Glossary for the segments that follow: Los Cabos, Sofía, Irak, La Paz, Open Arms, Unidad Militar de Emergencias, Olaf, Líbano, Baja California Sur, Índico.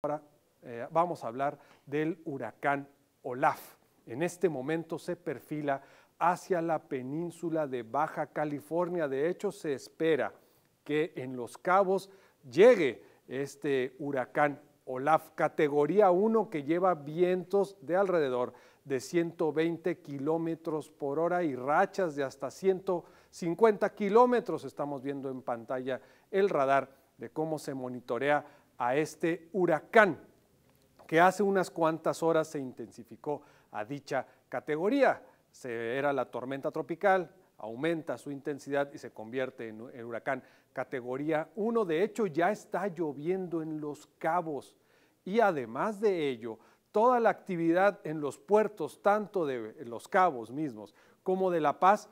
Ahora vamos a hablar del huracán Olaf. En este momento se perfila hacia la península de Baja California. De hecho, se espera que en Los Cabos llegue este huracán Olaf, categoría 1, que lleva vientos de alrededor de 120 kilómetros por hora y rachas de hasta 150 kilómetros. Estamos viendo en pantalla el radar de cómo se monitorea a este huracán, que hace unas cuantas horas se intensificó a dicha categoría. Era la tormenta tropical, aumenta su intensidad y se convierte en huracán categoría 1. De hecho, ya está lloviendo en Los Cabos y además de ello, toda la actividad en los puertos, tanto de Los Cabos mismos como de La Paz,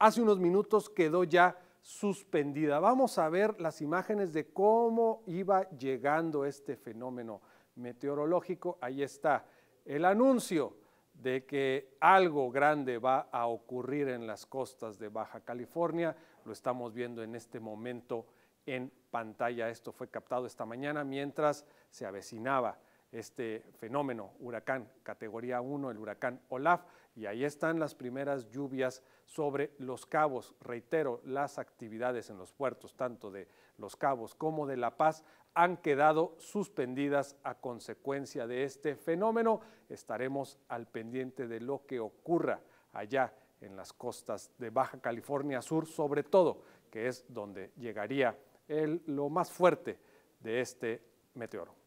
hace unos minutos quedó ya suspendida. Vamos a ver las imágenes de cómo iba llegando este fenómeno meteorológico. Ahí está el anuncio de que algo grande va a ocurrir en las costas de Baja California. Lo estamos viendo en este momento en pantalla. Esto fue captado esta mañana mientras se avecinaba este fenómeno, huracán categoría 1, el huracán Olaf, y ahí están las primeras lluvias sobre Los Cabos. Reitero, las actividades en los puertos, tanto de Los Cabos como de La Paz, han quedado suspendidas a consecuencia de este fenómeno. Estaremos al pendiente de lo que ocurra allá en las costas de Baja California Sur, sobre todo, que es donde llegaría lo más fuerte de este meteoro.